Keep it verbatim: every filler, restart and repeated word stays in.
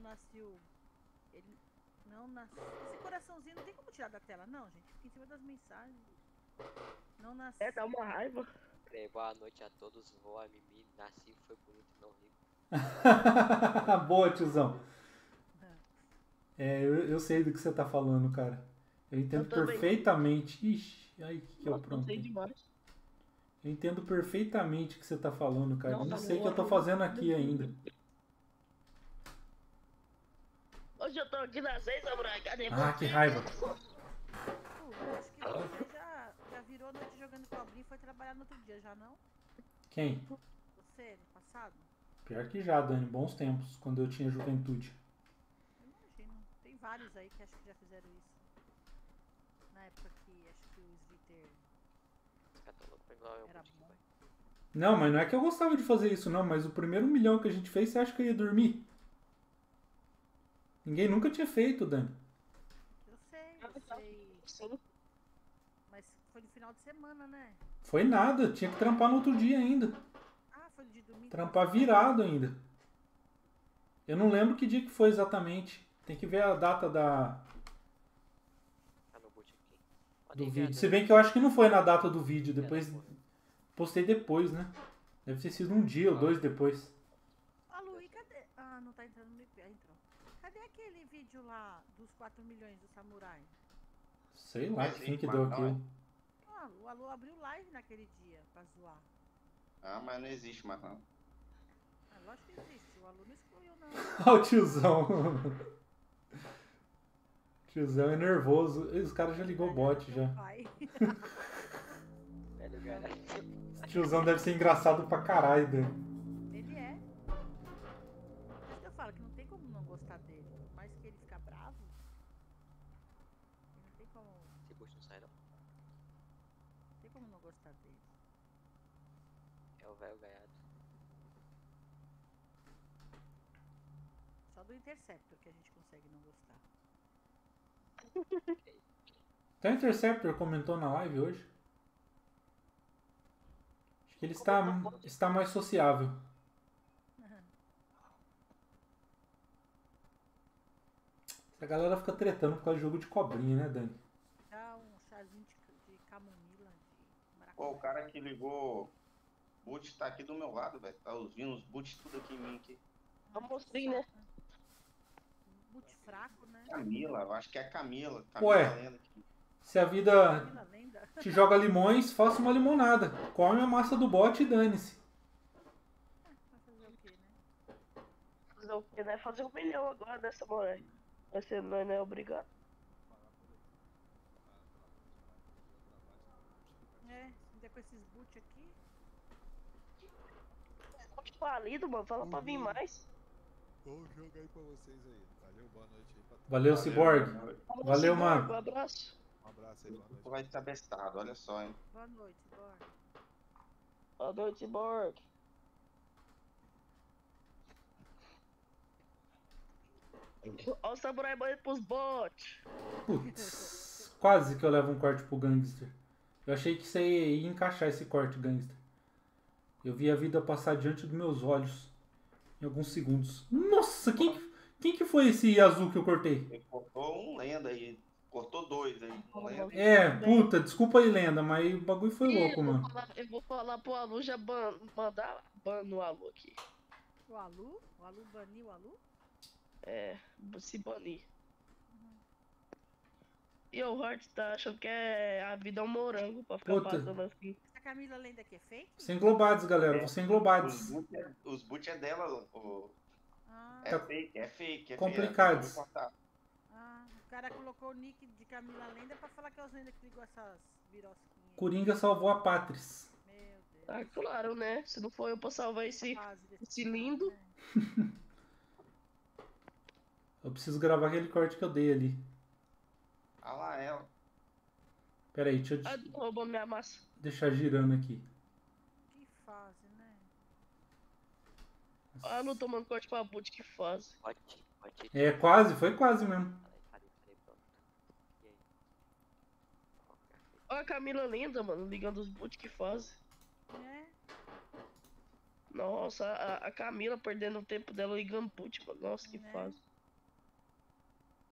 nasceu. Ele não nasceu. Esse coraçãozinho não tem como tirar da tela, não, gente. Fica em cima das mensagens. Não nasceu. É, dá uma raiva. É, boa noite a todos. Vó, a Mimi, nasci, foi bonito, não rico. Boa, tiozão. É, eu, eu sei do que você tá falando, cara. Eu entendo eu perfeitamente. Bem. Ixi, ai, que que eu pronto. Eu entendo perfeitamente o que você tá falando, cara. Não, eu não tá sei o que eu tô fazendo aqui ainda. Hoje eu tô aqui na seis, Samurai. Cadê ah, você? Ah, que raiva. Pô, eu acho que você já, já virou noite jogando cobrinha e foi trabalhar no outro dia, já não? Quem? Você, no passado? Pior que já, Dani. Bons tempos, quando eu tinha juventude. Vários aí que acho que já fizeram isso. Na época que acho que o Slither era bom. Não, mas não é que eu gostava de fazer isso não, mas o primeiro milhão que a gente fez, você acha que eu ia dormir? Ninguém nunca tinha feito, Dani. Eu sei, eu sei. Mas foi no final de semana, né? Foi nada, tinha que trampar no outro dia ainda. Ah, foi de domingo? Trampar virado ainda. Eu não lembro que dia que foi exatamente. Tem que ver a data da do vídeo. Se bem que eu acho que não foi na data do vídeo. Depois postei depois, né? Deve ter sido um dia ou dois depois. A Lu, e cadê? Ah, não tá entrando no I P. Entrou. Cadê aquele vídeo lá dos quatro milhões do Samurai? Sei lá, quem que deu aquilo. Ah, o Alu abriu live naquele dia pra zoar. Ah, mas não existe mais não. Ah, lógico que existe. O Alu não excluiu não. Ah, o tiozão. Tiozão é nervoso. Os caras já ligou o bot já. Esse tiozão deve ser engraçado pra caralho, né? Ele é. Eu falo que não tem como não gostar dele. Mas que ele fica bravo. Não tem como. Esse gosto não sai não. Não tem como não gostar dele. É o velho ganhado. Só do Interceptor que a gente consegue não gostar. Então o Interceptor comentou na live hoje. Acho que ele está, está mais sociável. A galera fica tretando por causa do jogo de cobrinha, né, Dani? Dá um chazinho de, de camomila, de maracujá. Pô, o cara que ligou o boot tá aqui do meu lado, velho. Tá ouvindo os boots tudo aqui em mim. Aqui. Vamos sim, né? Boot fraco, né? Camila, eu acho que é Camila. Camila Ué, Lenda. Se a vida te joga limões, faça uma limonada. Come a massa do bote e dane-se. Fazer o quê, né? Fazer o quê, né? Fazer um milhão agora dessa moral. Você não é obrigado. É, ainda com esses boot aqui. Boot falido, mano. Fala uhum. pra mim mais. Vou jogar aí pra vocês aí. Valeu, boa noite aí pra todos. Valeu, Cyborg. Valeu, Valeu mano. Um abraço. Um abraço aí, boa noite. Vai estar bestado, olha só, hein. Boa noite, Cyborg. Boa noite, Cyborg. Olha o Samurai banhando pros bots. Putz, quase que eu levo um corte pro gangster. Eu achei que você ia encaixar esse corte, gangster. Eu vi a vida passar diante dos meus olhos. Em alguns segundos. Nossa, quem, quem que foi esse azul que eu cortei? Ele cortou um lenda aí. Cortou dois aí. É, puta, desculpa aí, lenda, mas o bagulho foi e louco, eu mano. Falar, eu vou falar pro Alu já ban, mandar ban no Alu aqui. O Alu? O Alu baniu o Alu? É, se banir. Uhum. E o Hort tá achando que é a vida é um morango pra ficar puta. Passando assim. Camila Lenda aqui é fake? Sem englobados, galera. É. Vão ser englobados. Os boot é dela. O... Ah. É fake, é fake. É complicados. Fake. Ah, o cara colocou o nick de Camila Lenda pra falar que é os Lenda que ligou essas virosquinhas. Coringa salvou a Patris. Meu Deus. Ah, claro, né? Se não for eu pra salvar esse, esse lindo. Né? Eu preciso gravar aquele corte que eu dei ali. Ah lá, ela. Pera aí, deixa eu... Ai, roubou minha massa. Deixar girando aqui. Que fase, né? Ah, não tomando corte pra boot, que fase. É, quase, foi quase mesmo. Olha a Camila Lenda, mano, ligando os boot, que fase. É? Nossa, a, a Camila perdendo o tempo dela e Gamput, nossa, que fácil.